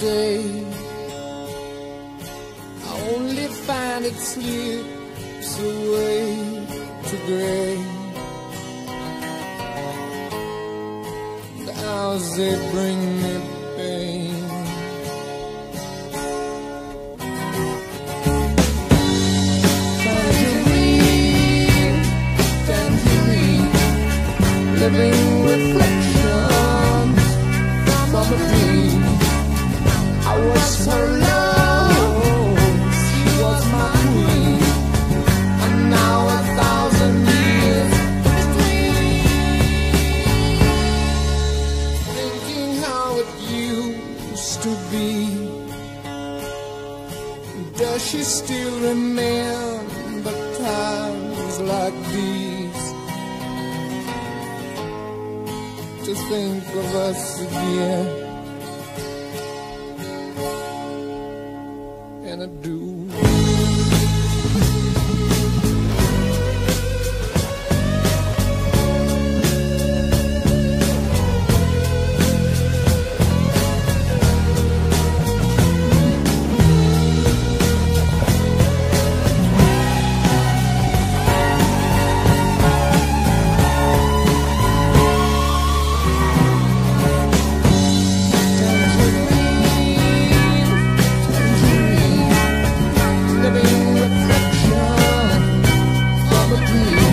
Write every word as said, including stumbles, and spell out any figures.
day. I only find it slips away to gray. The hours they bring me pain. Tangerine, tangerine, living reflections from a dream. I was her love, she was my queen, and now a thousand years between. Thinking how it used to be. Does she still remember times like these? To think of us again. And I do. Thank you.